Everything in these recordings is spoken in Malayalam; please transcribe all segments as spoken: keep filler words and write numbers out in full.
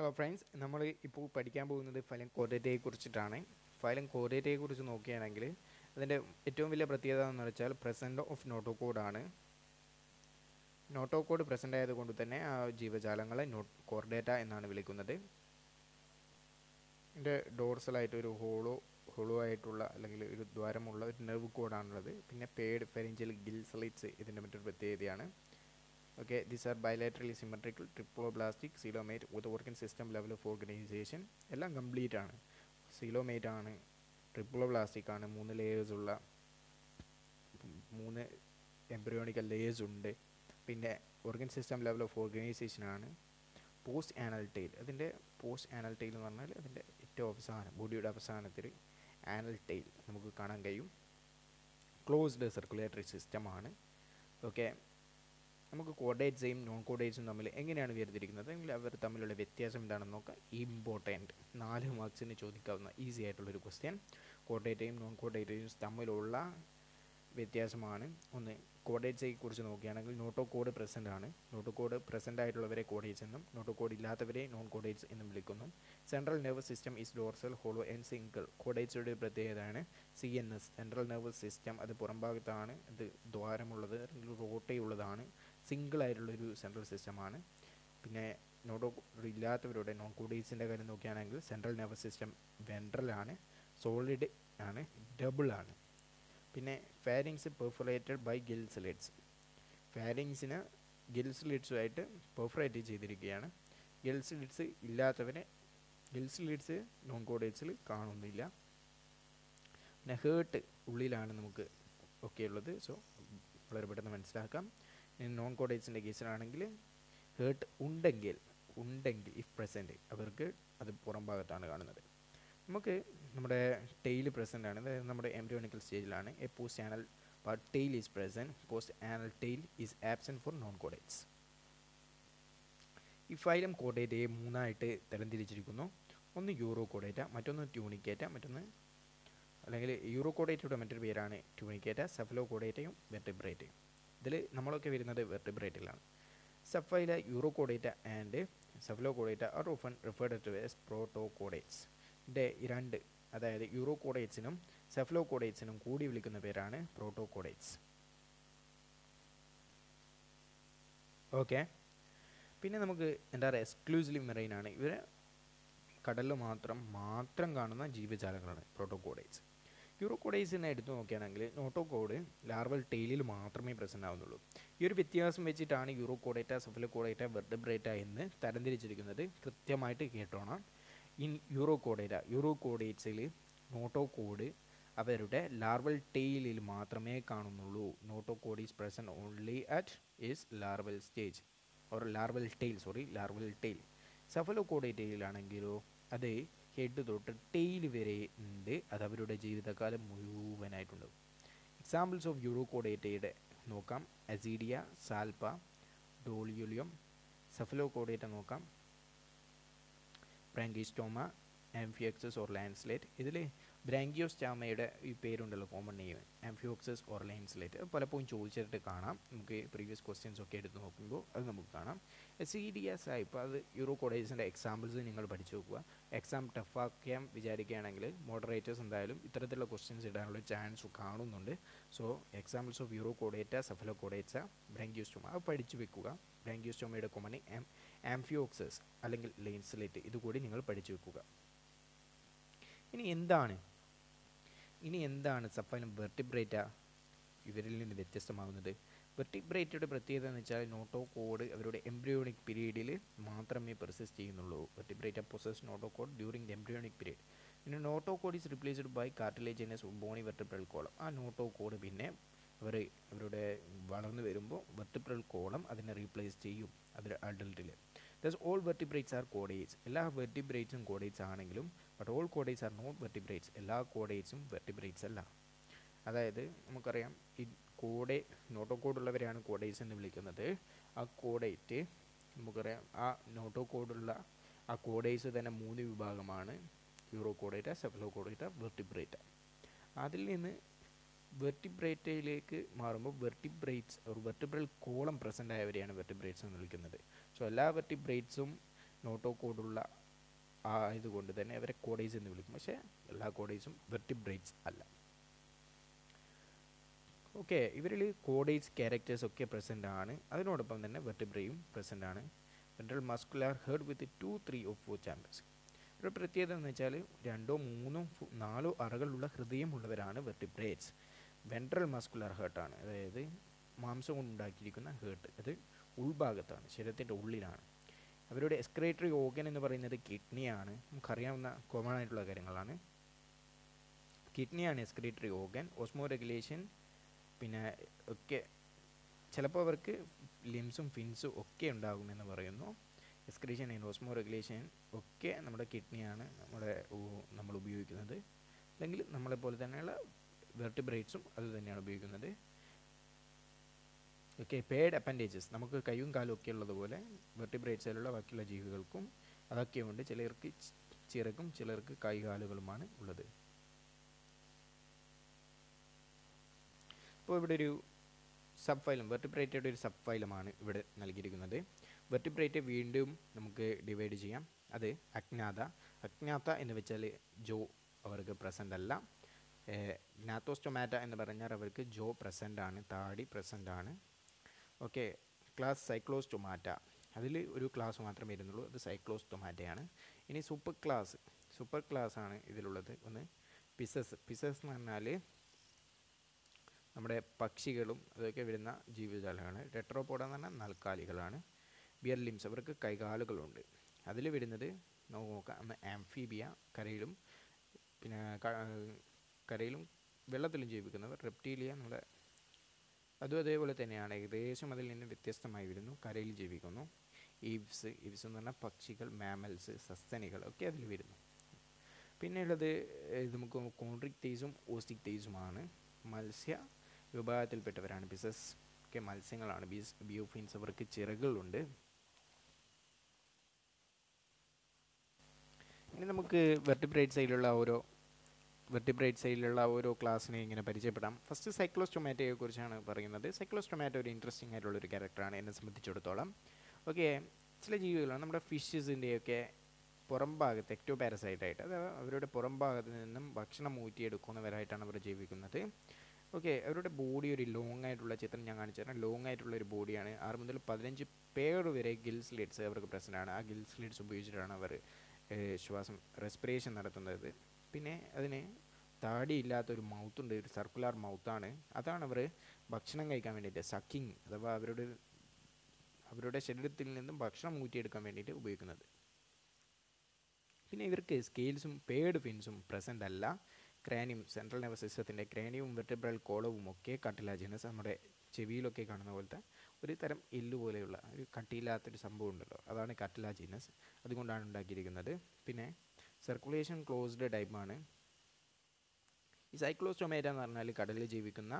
Hello friends, നമ്മൾ ഇപ്പോൾ പഠിക്കാൻ പോകുന്നത് ഫൈലംകോർഡേറ്റയെ കുറിച്ചിട്ടാണ്. ഫൈലംകോർഡേറ്റയെ കുറിച്ച് നോക്കുകയാണെങ്കിൽ അതിൻ്റെ ഏറ്റവും വലിയ പ്രത്യേകത എന്ന് വെച്ചാൽ പ്രസൻറ്റ് ഓഫ് നോട്ടോകോഡ് ആണ്. നോട്ടോകോഡ് പ്രസൻ്റ് ആയതുകൊണ്ട് തന്നെ ആ ജീവജാലങ്ങളെ കോർഡേറ്റ എന്നാണ് വിളിക്കുന്നത്. ഇതിൻ്റെ ഡോർസലായിട്ടൊരു ഹോളോ ഹോളോ ആയിട്ടുള്ള അല്ലെങ്കിൽ ഒരു ദ്വാരമുള്ള ഒരു നെർവ് കോഡാണുള്ളത്. പിന്നെ പേഡ് ഫെറിഞ്ചൽ ഗിൽസലിറ്റ്സ് ഇതിൻ്റെ മറ്റൊരു പ്രത്യേകതയാണ്. Okay, these are bilaterally symmetrical, triploblastic, coelomate with organ system level of organization. Ellam complete aanu. Coelomate aanu, triploblastic aanu, മൂന്ന് layers ulla മൂന്ന് embryonic layers undu. Pinne organ system level of organization aanu. Post anal tail. Adinte post anal tail nu parnal adinte etto avasana bodyude avasanathil anal tail namukku kaanan kayum. Closed circulatory system aanu. Okay. നമുക്ക് കോഡേറ്റ്സും നോൺ കോഡേറ്റ്സും തമ്മിൽ എങ്ങനെയാണ് വേർതിരിക്കുന്നത് അല്ലെങ്കിൽ അവർ തമ്മിലുള്ള വ്യത്യാസം എന്താണെന്ന് നോക്കാം. ഇമ്പോർട്ടൻറ്റ് നാല് മാർക്സിന് ചോദിക്കാവുന്ന ഈസി ആയിട്ടുള്ളൊരു ക്വസ്റ്റ്യൻ. കോഡേറ്റയും നോൺ കോഡേറ്റയും തമ്മിലുള്ള വ്യത്യാസമാണ്. ഒന്ന്, കോഡേറ്റ്സെ കുറിച്ച് നോക്കുകയാണെങ്കിൽ നോട്ടോ കോഡ് പ്രസൻ്റ് ആണ്. നോട്ടോ കോഡ് പ്രസൻ്റ് ആയിട്ടുള്ളവരെ കോഡേറ്റ്സ് എന്നും നോട്ടോ കോഡ് ഇല്ലാത്തവരെ നോൺ കോഡേറ്റ്സ് എന്നും വിളിക്കുന്നു. Central nervous system is dorsal hollow and single. കോഡേറ്റ്സയുടെ പ്രത്യേകതയാണ് C N S, central nervous system. അത് പുറംഭാഗത്താണ്, ഇത് ദ്വാരമുള്ളത് അല്ലെങ്കിൽ റോട്ടയുള്ളതാണ്. സിംഗിൾ ആയിട്ടുള്ളൊരു സെൻട്രൽ സിസ്റ്റമാണ്. പിന്നെ നോട്ടോ കോഡ് ഇല്ലാത്തവരുടെ നോൺ കോഡേറ്റ്സിൻ്റെ കാര്യം നോക്കുകയാണെങ്കിൽ സെൻട്രൽ നെർവസ് സിസ്റ്റം വെൻട്രലാണ്, സോളിഡ് ആണ്, ഡബിളാണ്. പിന്നെ ഫാരിങ്സ് പെർഫറേറ്റഡ് ബൈ ഗിൽസ്ലിഡ്സ്. ഫാരിങ്സിന് ഗിൽസ്ലിഡ്സുമായിട്ട് പെർഫറേറ്റ് ചെയ്തിരിക്കുകയാണ്. ഗിൽസ്ലിഡ്സ് ഇല്ലാത്തവരെ ഗിൽസ്ലിഡ്സ് നോൺ കോഡേറ്റ്സിൽ കാണുന്നില്ല. പിന്നെ ഹേർട്ട് ഉള്ളിലാണ് നമുക്ക് ഒക്കെ ഉള്ളത്. സോ വളരെ പെട്ടെന്ന് മനസ്സിലാക്കാം. നോൺ കോഡേറ്റ്സിൻ്റെ കേസിലാണെങ്കിൽ ഹേർട്ട് ഉണ്ടെങ്കിൽ ഉണ്ടെങ്കിൽ ഇഫ് പ്രസൻറ്റ് അവർക്ക് അത് പുറം ഭാഗത്താണ് കാണുന്നത്. നമുക്ക് നമ്മുടെ ടെയിൽ പ്രസൻ്റ് ആണ്, അതായത് നമ്മുടെ എംബ്രിയോണിക്കൽ സ്റ്റേജിലാണ്. A post anal part tail is present, post anal tail is absent for non chordates. ഈ ഫൈലം കോഡേറ്റയെ മൂന്നായിട്ട് തരംതിരിച്ചിരിക്കുന്നു. ഒന്ന് യൂറോക്കോഡേറ്റ, മറ്റൊന്ന് ട്യൂണിക്കേറ്റ, മറ്റൊന്ന് അല്ലെങ്കിൽ യൂറോക്കോഡേറ്റയുടെ മറ്റൊരു പേരാണ് ട്യൂണിക്കേറ്റ. സെഫലോക്കോഡേറ്റയും വെർട്ടിബ്രേറ്റയും. ഇതിൽ നമ്മളൊക്കെ വരുന്നത് വെർട്ടിബ്രേറ്റിലാണ്. Subphyla Urochordata and സെഫലോക്കോഡേറ്റ are often referred to as protochordates. ഇതിൻ്റെ രണ്ട്, അതായത് യൂറോക്കോഡേറ്റ്സിനും സെഫലോക്കോഡേറ്റ്സിനും കൂടി വിളിക്കുന്ന പേരാണ് പ്രോട്ടോകോഡേറ്റ്സ്. ഓക്കെ. പിന്നെ നമുക്ക് എന്താ പറയുക, എക്സ്ക്ലൂസീവ് മെറൈനാണ്. ഇവർ കടലിൽ മാത്രം മാത്രം കാണുന്ന ജീവജാലങ്ങളാണ് പ്രോട്ടോകോഡേറ്റ്സ്. യൂറോക്കോഡേറ്റ്സിനെ എടുത്തു നോക്കുകയാണെങ്കിൽ നോട്ടോകോഡ് ലാർവൽ ടെയിലിൽ മാത്രമേ പ്രസൻ്റ് ആവുന്നുള്ളൂ. ഈ ഒരു വ്യത്യാസം വെച്ചിട്ടാണ് യൂറോക്കോഡേറ്റ, സെഫലോക്കോഡേറ്റ, വെർട്ടിബ്രേറ്റ എന്ന് തരംതിരിച്ചിരിക്കുന്നത്. കൃത്യമായിട്ട് കേട്ടോണം. ഇൻ യൂറോക്കോഡേറ്റ, യൂറോക്കോഡേറ്റ്സിൽ നോട്ടോകോഡ് അവരുടെ ലാർവൽ ടെയിലിൽ മാത്രമേ കാണുന്നുള്ളൂ. Notochord is present only at is larval stage or larval tail, sorry larval tail. സെഫലോക്കോഡേറ്റയിലാണെങ്കിലോ അത് ഹെഡ് തൊട്ട് ടെയിൽ വരെ ഉണ്ട്. അത് അവരുടെ ജീവിതകാലം മുഴുവനായിട്ടുണ്ട്. എക്സാമ്പിൾസ് ഓഫ് യൂറോക്കോഡേറ്റയുടെ നോക്കാം. അസീഡിയ, സാൽപ്പ, ഡോളിയോലിയം. സെഫലോക്കോഡേറ്റ നോക്കാം, ബ്രാങ്കിയോസ്റ്റോമ, ആംഫിയോക്സസ് ഓർ ലാൻസ്ലേറ്റ്. ഇതിൽ ബ്രാങ്കിയോസ്റ്റോമയുടെ ഈ പേരുണ്ടല്ലോ common name, amphioxus or lancelet. അത് പലപ്പോഴും ചോദിച്ചിട്ട് കാണാം. നമുക്ക് പ്രീവിയസ് ക്വസ്റ്റ്യൻസ് ഒക്കെ എടുത്ത് നോക്കുമ്പോൾ അത് നമുക്ക് കാണാം. അസീഡിയ, സാൽപ്പ, അത് യൂറോക്കോഡേറ്റ്സിൻ്റെ എക്സാമ്പിൾസ് നിങ്ങൾ പഠിച്ചു നോക്കുക. എക്സാം ടഫാക്കാൻ വിചാരിക്കുകയാണെങ്കിൽ മോഡറേറ്റേഴ്സ് എന്തായാലും ഇത്തരത്തിലുള്ള ക്വസ്റ്റ്യൻസ് ഇടാനുള്ള ചാൻസ് കാണുന്നുണ്ട്. So examples of urochordata, cephalochordata, branchiostoma, അത് പഠിച്ചു വെക്കുക. ബ്രാങ്കിയോസ്റ്റോമയുടെ കോമൺ നെയിം ആംഫിയോക്സസ് അല്ലെങ്കിൽ ലാൻസ്ലേറ്റ്, ഇതുകൂടി നിങ്ങൾ പഠിച്ചു വെക്കുക. ഇനി എന്താണ് ഇനി എന്താണ് സബ്ഫൈലം വെർട്ടിബ്രേറ്റ ഇവരിൽ നിന്ന് വ്യത്യസ്തമാകുന്നത്? വെർട്ടിബ്രേറ്റയുടെ പ്രത്യേകത എന്ന് വെച്ചാൽ നോട്ടോകോഡ് അവരുടെ എംബ്രിയോണിക് പീരീഡിൽ മാത്രമേ പെർസിസ്റ്റ് ചെയ്യുന്നുള്ളൂ. Vertebrata possess notochord during the embryonic period. പിന്നെ notochord is replaced by cartilaginous bony vertebral column. ആ നോട്ടോകോഡ് പിന്നെ അവർ അവരുടെ വളർന്നു വരുമ്പോൾ വെർട്ടിബ്രൽ കോളം അതിനെ റീപ്ലേസ് ചെയ്യും അതിൽ അഡൽട്ടിൽ. Thus all vertebrates are chordates. എല്ലാ വെർട്ടിബ്രേറ്റ്സും കോഡേറ്റ്സ് ആണെങ്കിലും but all chordates are not vertebrates. എല്ലാ കോഡേറ്റ്സും വെർട്ടിബ്രേറ്റ്സ് അല്ല. അതായത് നമുക്കറിയാം ഈ കോഡേ നോട്ടോകോഡുള്ളവരെയാണ് കോഡേറ്റ്സ് എന്ന് വിളിക്കുന്നത്. ആ കോഡേറ്റ് നമുക്കറിയാം, ആ നോട്ടോകോഡുള്ള ആ കോഡേറ്റ്സ് തന്നെ മൂന്ന് വിഭാഗമാണ്: യൂറോക്കോഡേറ്റ, സെഫലോക്കോഡേറ്റ, വെർട്ടിബ്രേറ്റ. അതിൽ നിന്ന് വെർട്ടിബ്രേറ്റയിലേക്ക് മാറുമ്പോൾ വെർട്ടിബ്രേറ്റ്സ് ഒരു വെർട്ടിബ്രൽ കോളം പ്രസൻ്റ് ആയവരെയാണ് വെർട്ടിബ്രേറ്റ്സ് എന്ന് വിളിക്കുന്നത്. സോ എല്ലാ വെർട്ടിബ്രേറ്റ്സും നോട്ടോകോഡുള്ള ആ ഇതുകൊണ്ട് തന്നെ അവരെ കോഡേഴ്സ് എന്ന് വിളിക്കും. പക്ഷേ എല്ലാ കോഡേഴ്സും വെർട്ടിബ്രേറ്റ്സ് അല്ല. ഓക്കെ, ഇവരിൽ കോഡേഴ്സ് ക്യാരക്ടേഴ്സ് ഒക്കെ പ്രസൻ്റ് ആണ്. അതിനോടൊപ്പം തന്നെ വെർട്ടിബ്രയും പ്രസൻ്റ് ആണ്. Ventral muscular head with two three of four chambers. ഒരു പ്രത്യേകത എന്ന് വെച്ചാൽ രണ്ടോ മൂന്നോ നാലോ അറകളുള്ള ഹൃദയമുള്ളവരാണ് വെർട്ടിബ്രേറ്റ്സ്. വെൻട്രൽ മസ്കുലാർ ഹേർട്ടാണ്, അതായത് മാംസം കൊണ്ടുണ്ടാക്കിയിരിക്കുന്ന ഹേർട്ട്. അത് ഉൾഭാഗത്താണ്, ശരീരത്തിൻ്റെ ഉള്ളിലാണ്. അവരുടെ എക്സ്ക്രീറ്ററി ഓർഗൻ എന്ന് പറയുന്നത് കിഡ്നിയാണ്. നമുക്കറിയാവുന്ന കോമൺ ആയിട്ടുള്ള കാര്യങ്ങളാണ്. കിഡ്നിയാണ് എക്സ്ക്രീറ്ററി ഓർഗൻ. ഓസ്മോ റെഗുലേഷൻ പിന്നെ ഒക്കെ ചിലപ്പോൾ അവർക്ക് ലിംസും ഫിൻസും ഒക്കെ ഉണ്ടാകുമെന്ന് പറയുന്നു. എക്സ്ക്രീഷൻ ആൻഡ് ഓസ്മോ റെഗുലേഷൻ ഒക്കെ നമ്മുടെ കിഡ്നിയാണ് നമ്മുടെ നമ്മൾ ഉപയോഗിക്കുന്നത്. അല്ലെങ്കിൽ നമ്മളെപ്പോലെ തന്നെയുള്ള വെർട്ടിബ്രേറ്റ്സും അത് തന്നെയാണ് ഉപയോഗിക്കുന്നത്. ഓക്കെ, പേഡ് അപ്പൻഡേജസ് നമുക്ക് കൈയും കാലും ഒക്കെ ഉള്ളതുപോലെ വെർട്ടിബ്രേറ്റ്സിലുള്ള ബാക്കിയുള്ള ജീവികൾക്കും അതൊക്കെയുണ്ട്. ചിലർക്ക് ചിറകും ചിലർക്ക് കൈകാലുകളുമാണ് ഉള്ളത്. ഇപ്പോൾ ഇവിടെ ഒരു സബ് ഫൈലം, വെർട്ടിബ്രേറ്റയുടെ ഒരു സബ് ഫൈലമാണ് ഇവിടെ നൽകിയിരിക്കുന്നത്. വെർട്ടിബ്രേറ്റ് വീണ്ടും നമുക്ക് ഡിവൈഡ് ചെയ്യാം. അത് അജ്ഞാത, അജ്ഞാത എന്ന് വെച്ചാൽ ജോ അവർക്ക് പ്രസൻ്റ് അല്ല. ഗ്നാത്തോസ്റ്റൊമാറ്റ എന്ന് പറഞ്ഞാൽ അവർക്ക് ജോ പ്രസൻ്റ് ആണ്, താടി പ്രസൻ്റ് ആണ്. ഓക്കെ, ക്ലാസ് സൈക്ലോസ്റ്റൊമാറ്റ, അതിൽ ഒരു ക്ലാസ് മാത്രമേ ഇരുന്നുള്ളൂ, അത് സൈക്ലോസ്റ്റൊമാറ്റയാണ്. ഇനി സൂപ്പർ ക്ലാസ്, സൂപ്പർ ക്ലാസ് ആണ് ഇതിലുള്ളത്. ഒന്ന് പിസസ്, പിസസ് എന്ന് പറഞ്ഞാൽ നമ്മുടെ പക്ഷികളും അതൊക്കെ വരുന്ന ജീവിജാലമാണ്. ടെട്രോപോഡ എന്ന് പറഞ്ഞാൽ നാൽക്കാലികളാണ്. ബിയർ ലിംസ്, അവർക്ക് കൈകാലുകളുണ്ട്. അതിൽ വരുന്നത് നമുക്ക് നോക്കാം ആംഫീബിയ, കരയിലും പിന്നെ കരയിലും വെള്ളത്തിലും ജീവിക്കുന്നവർ. റെപ്റ്റീലിയ നമ്മുടെ അതും അതേപോലെ തന്നെയാണ്, ഏകദേശം അതിൽ നിന്ന് വ്യത്യസ്തമായി വരുന്നു, കരയിൽ ജീവിക്കുന്നു. ഈവ്സ്, ഈവ്സ് എന്ന് പറഞ്ഞാൽ പക്ഷികൾ, മാമൽസ്, സസ്തനികൾ ഒക്കെ അതിൽ വരുന്നു. പിന്നെയുള്ളത് നമുക്ക് കോൺട്രിക്തേസും ഓസ്റ്റിക്തേസുമാണ്. മത്സ്യ വിഭാഗത്തിൽപ്പെട്ടവരാണ് പിസസ് ഒക്കെ, മത്സ്യങ്ങളാണ്. ബീസ് ബിയോഫിൻസ്, അവർക്ക് ചിറകളുണ്ട്. ഇനി നമുക്ക് വെർട്ടിബ്രേറ്റ് സൈഡിലുള്ള ഓരോ വെർട്ടിബ്രേറ്റ് സൈഡിലുള്ള ഓരോ ക്ലാസ്സിനെ ഇങ്ങനെ പരിചയപ്പെടാം. ഫസ്റ്റ് സൈക്ലോസ്റ്റൊമാറ്റയെ കുറിച്ചാണ് പറയുന്നത്. സൈക്ലോസ്റ്റൊമാറ്റ ഒരു ഇൻട്രസ്റ്റിംഗ് ആയിട്ടുള്ളൊരു ക്യാരക്ടറാണ് എന്നെ സംബന്ധിച്ചിടത്തോളം. ഓക്കെ, ചില ജീവികളാണ് നമ്മുടെ ഫിഷസിൻ്റെയൊക്കെ പുറം ഭാഗത്ത് എക്ടോ പാരസൈറ്റായിട്ട്, അത് അവരുടെ പുറം ഭാഗത്ത് നിന്നും ഭക്ഷണം ഊറ്റിയെടുക്കുന്നവരായിട്ടാണ് അവർ ജീവിക്കുന്നത്. ഓക്കെ, അവരുടെ ബോഡി ഒരു ലോങ് ആയിട്ടുള്ള ചിത്രം ഞാൻ കാണിച്ചു തരാം. ലോങ് ആയിട്ടുള്ള ഒരു ബോഡിയാണ്. ആറ് മുതൽ പതിനഞ്ച് പേർ വരെ ഗിൽസ് ലീഡ്സ് അവർക്ക് പ്രസൻ്റ് ആണ്. ആ ഗിൽസ് ലീഡ്സ് ഉപയോഗിച്ചിട്ടാണ് അവർ ശ്വാസം റെസ്പിറേഷൻ നടത്തുന്നത്. പിന്നെ അതിന് താടിയില്ലാത്തൊരു മൗത്തുണ്ട്, ഒരു സർക്കുലാർ മൗത്താണ്. അതാണ് അവർ ഭക്ഷണം കഴിക്കാൻ വേണ്ടിയിട്ട് സക്കിങ് അഥവാ അവരുടെ അവരുടെ ശരീരത്തിൽ നിന്നും ഭക്ഷണം ഊറ്റിയെടുക്കാൻ വേണ്ടിയിട്ട് ഉപയോഗിക്കുന്നത്. പിന്നെ ഇവർക്ക് സ്കെയിൽസും പേഡ് ഫിൻസും പ്രസൻ്റ് അല്ല. ക്രാനിയം, സെൻട്രൽ നെർവസ് സിസ്റ്റത്തിൻ്റെ ക്രാനിയവും വെർട്ടിബ്രൽ കോളവും ഒക്കെ കട്ടിലാജിനസ്, നമ്മുടെ ചെവിയിലൊക്കെ കാണുന്ന പോലത്തെ ഒരു തരം എല്ല് പോലെയുള്ള ഒരു കട്ടിയില്ലാത്തൊരു സംഭവം ഉണ്ടല്ലോ, അതാണ് കട്ടിലാജിനസ്. അതുകൊണ്ടാണ് ഉണ്ടാക്കിയിരിക്കുന്നത്. പിന്നെ സർക്കുലേഷൻ ക്ലോസ്ഡ് ടൈപ്പാണ്. ഈ സൈക്ലോസ്റ്റൊമേറ്റ എന്ന് പറഞ്ഞാൽ കടലിൽ ജീവിക്കുന്ന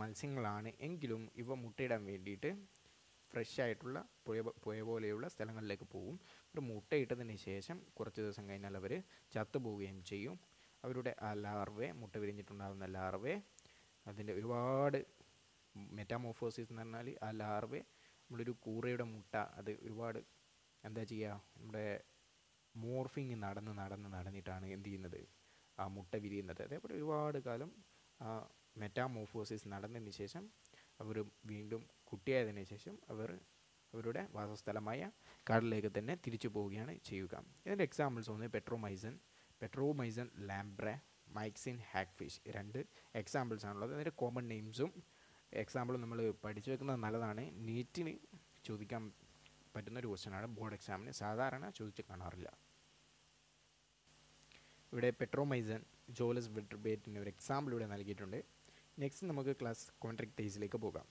മത്സ്യങ്ങളാണ്. എങ്കിലും ഇവ മുട്ടയിടാൻ വേണ്ടിയിട്ട് ഫ്രഷ് ആയിട്ടുള്ള പുഴ പുഴ പോലെയുള്ള സ്ഥലങ്ങളിലേക്ക് പോകും. ഒരു മുട്ടയിട്ടതിന് ശേഷം കുറച്ച് ദിവസം കഴിഞ്ഞാൽ അവർ ചത്തുപോവുകയും ചെയ്യും. അവരുടെ ആ ലാർവേ, മുട്ട വിരിഞ്ഞിട്ടുണ്ടാകുന്ന ലാർവേ, അതിൻ്റെ ഒരുപാട് മെറ്റാമോഫോസിസ് എന്ന് പറഞ്ഞാൽ ആ ലാർവേ നമ്മളൊരു കൂറയുടെ മുട്ട അത് ഒരുപാട് എന്താ ചെയ്യുക, നമ്മുടെ മോർഫിങ് നടന്ന് നടന്ന് നടന്നിട്ടാണ് എന്ത് ചെയ്യുന്നത്, ആ മുട്ട വിരിയുന്നത്. അതേപോലെ ഒരുപാട് കാലം ആ മെറ്റാമോഫോസിസ് നടന്നതിന് ശേഷം അവർ വീണ്ടും കുട്ടിയായതിനു ശേഷം അവർ അവരുടെ വാസസ്ഥലമായ കടലിലേക്ക് തന്നെ തിരിച്ചു പോവുകയാണ് ചെയ്യുക. ഇതിൻ്റെ എക്സാമ്പിൾസ് ഒന്ന് പെട്രോമൈസൺ, പെട്രോമൈസൺ ലാംബ്ര, മൈക്സിൻ ഹാക്ക്ഫിഷ്, രണ്ട് എക്സാമ്പിൾസാണുള്ളത്. അതിൻ്റെ കോമൺ നെയിംസും എക്സാമ്പിളും നമ്മൾ പഠിച്ചു വെക്കുന്നത് നല്ലതാണ്. നീറ്റിന് ചോദിക്കാൻ പറ്റുന്നൊരു ക്വസ്റ്റ്യനാണ്, ബോർഡ് എക്സാമിന് സാധാരണ ചോദിച്ച് കാണാറില്ല. ഇവിടെ പെട്രോമൈസൺ, ജോലസ് വെർട്ടിബ്രേറ്റിൻ്റെ ഒരു എക്സാമ്പിൾ ഇവിടെ നൽകിയിട്ടുണ്ട്. നെക്സ്റ്റ് നമുക്ക് ക്ലാസ് കോൺട്രിക്ടേസിലേക്ക് പോകാം.